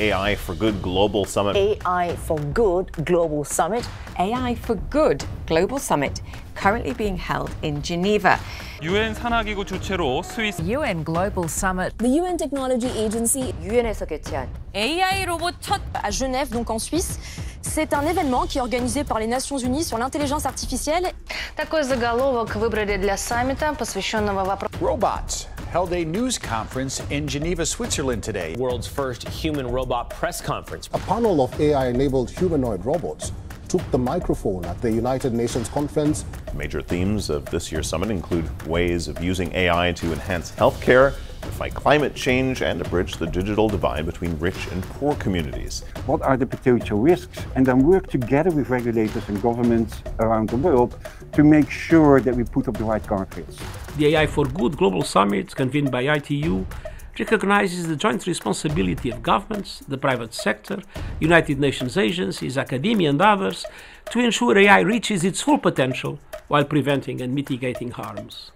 AI for Good Global Summit. AI for Good Global Summit. AI for Good Global Summit, currently being held in Geneva. UN 산하기구 주최로 스위스. UN Global Summit. The UN Technology Agency. UN에서 개최한 AI 로봇 첫 à Genève, donc en Suisse. C'est un événement qui est organisé par les Nations Unies sur l'intelligence artificielle. Такой заголовок выбрали для саммита, посвященного вопросу. Robots held a news conference in Geneva, Switzerland today. World's first human-robot press conference. A panel of AI-enabled humanoid robots took the microphone at the United Nations conference. Major themes of this year's summit include ways of using AI to enhance healthcare, to fight climate change, and to bridge the digital divide between rich and poor communities. What are the potential risks? And then work together with regulators and governments around the world to make sure that we put up the right guardrails. The AI for Good Global Summit, convened by ITU, recognizes the joint responsibility of governments, the private sector, United Nations agencies, academia and others to ensure AI reaches its full potential while preventing and mitigating harms.